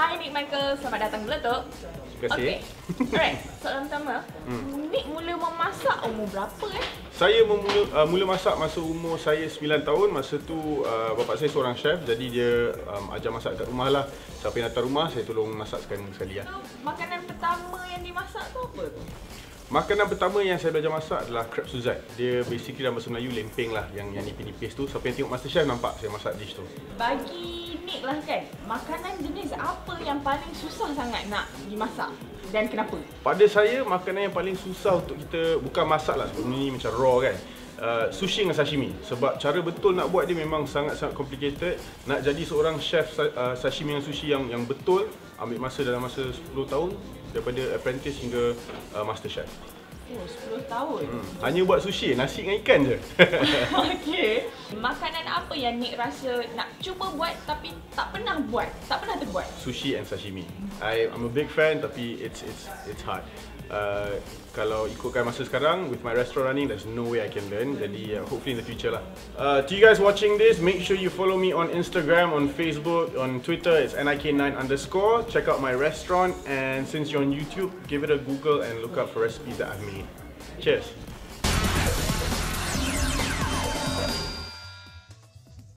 Hai Nikmaker, selamat datang di Letuk. Terima kasih. Okay. Alright, soalan pertama. Nik mula memasak umur berapa eh? Saya mula masak masa umur saya 9 tahun. Masa tu bapa saya seorang chef, jadi dia ajar masak kat rumah lah. Siapa yang datang rumah, saya tolong masak sekali-sekali lah. So, makanan pertama yang dimasak tu apa? Makanan pertama yang saya belajar masak adalah crepe Suzette. Dia basically dalam bahasa Melayu lempeng lah, yang nipis-nipis tu. Siapa yang tengok MasterChef nampak saya masak dish tu. Bagi Nik lah kan, makanan jenis apa yang paling susah sangat nak dimasak dan kenapa? Pada saya, makanan yang paling susah untuk kita bukan masak lah sebelum ni macam raw kan. Sushi dengan sashimi, sebab cara betul nak buat dia memang sangat-sangat complicated. Nak jadi seorang chef sashimi dan sushi yang betul ambil masa dalam masa 10 tahun daripada apprentice hingga master chef. Oh, 10 tahun. Hanya buat sushi, nasi dengan ikan je. Okey. Makanan apa yang Nik rasa nak cuba buat tapi tak pernah buat, tak pernah terbuat? Sushi and sashimi. I'm a big fan tapi it's hard. Kalau ikutkan masa sekarang, with my restaurant running, there's no way I can learn. Jadi hopefully in the future lah. To you guys watching this, make sure you follow me on Instagram, on Facebook, on Twitter. It's nik9_. Check out my restaurant, and since you're on YouTube, give it a Google and look up for recipes that I've made. Cheers!